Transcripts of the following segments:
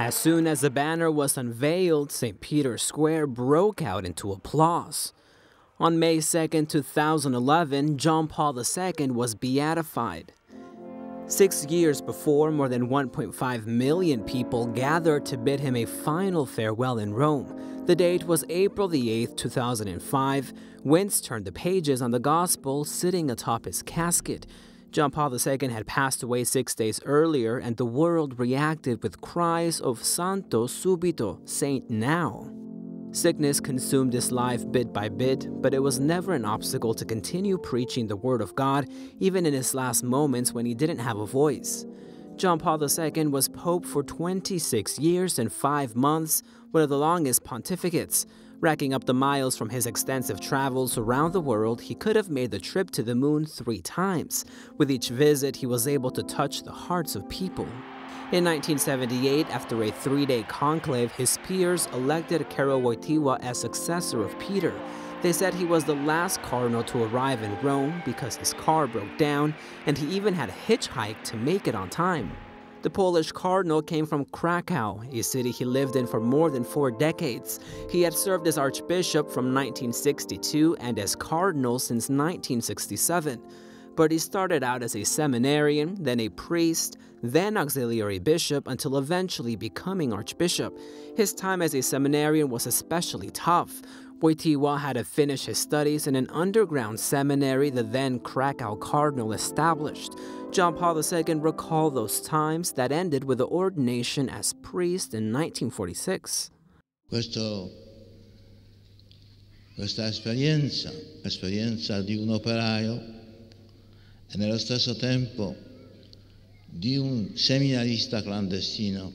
As soon as the banner was unveiled, St. Peter's Square broke out into applause. On May 2, 2011, John Paul II was beatified. 6 years before, more than 1.5 million people gathered to bid him a final farewell in Rome. The date was April 8, 2005. Wentz turned the pages on the Gospel sitting atop his casket. John Paul II had passed away 6 days earlier, and the world reacted with cries of Santo Subito, Saint Now. Sickness consumed his life bit by bit, but it was never an obstacle to continue preaching the Word of God, even in his last moments when he didn't have a voice. John Paul II was Pope for 26 years and 5 months, one of the longest pontificates. Racking up the miles from his extensive travels around the world, he could have made the trip to the moon 3 times. With each visit, he was able to touch the hearts of people. In 1978, after a 3-day conclave, his peers elected Karol Wojtyła as successor of Peter. They said he was the last cardinal to arrive in Rome because his car broke down, and he even had a hitchhike to make it on time. The Polish cardinal came from Krakow, a city he lived in for more than 4 decades. He had served as archbishop from 1962 and as cardinal since 1967. But he started out as a seminarian, then a priest, then auxiliary bishop, until eventually becoming archbishop. His time as a seminarian was especially tough. Wojtyła had to finish his studies in an underground seminary the then Krakow cardinal established. John Paul II recalled those times that ended with the ordination as priest in 1946. Questa esperienza di un operaio e nello stesso tempo di un seminarista clandestino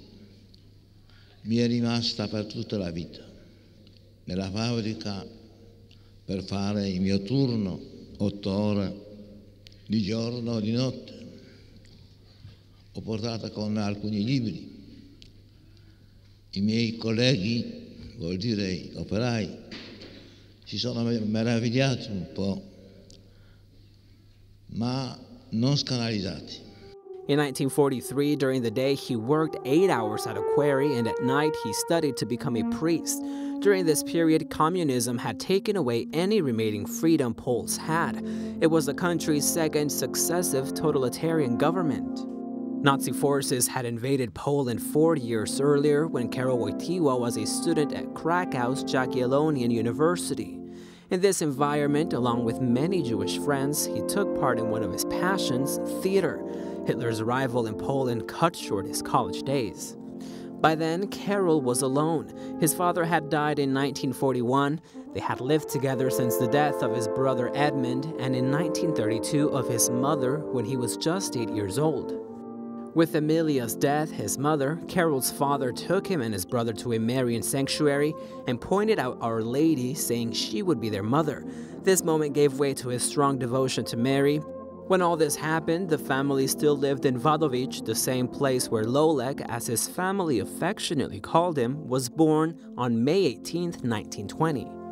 mi è rimasta per tutta la vita. Nella fabbrica per fare il mio turno 8 ore di giorno e di notte. Ho portato con me alcuni libri. I miei colleghi, vuol dire gli operai, si sono meravigliati un po', ma non scandalizzati. In 1943, during the day, he worked 8 hours at a quarry, and at night he studied to become a priest. During this period, communism had taken away any remaining freedom Poles had. It was the country's second successive totalitarian government. Nazi forces had invaded Poland 4 years earlier when Karol Wojtyła was a student at Krakow's Jagiellonian University. In this environment, along with many Jewish friends, he took part in one of his passions, theater. Hitler's arrival in Poland cut short his college days. By then, Karol was alone. His father had died in 1941. They had lived together since the death of his brother Edmund, and in 1932 of his mother when he was just 8 years old. With Amelia's death, his mother, Karol's father took him and his brother to a Marian sanctuary and pointed out Our Lady, saying she would be their mother. This moment gave way to his strong devotion to Mary. When all this happened, the family still lived in Wadowice, the same place where Lolek, as his family affectionately called him, was born on May 18, 1920.